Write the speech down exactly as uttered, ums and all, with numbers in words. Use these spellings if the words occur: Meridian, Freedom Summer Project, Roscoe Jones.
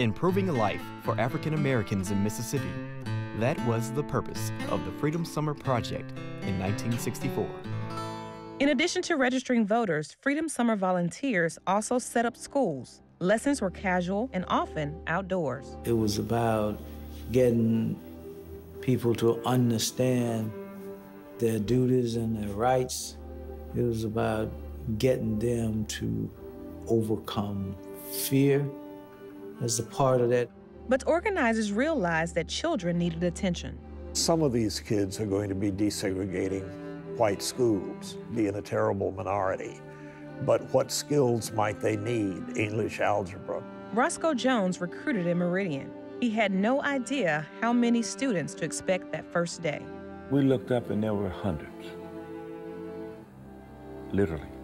Improving life for African Americans in Mississippi. That was the purpose of the Freedom Summer Project in nineteen sixty-four. In addition to registering voters, Freedom Summer volunteers also set up schools. Lessons were casual and often outdoors. It was about getting people to understand their duties and their rights. It was about getting them to overcome fear as a part of that. But organizers realized that children needed attention. Some of these kids are going to be desegregating white schools, being a terrible minority. But what skills might they need? English, algebra. Roscoe Jones recruited in Meridian. He had no idea how many students to expect that first day. We looked up and there were hundreds, literally.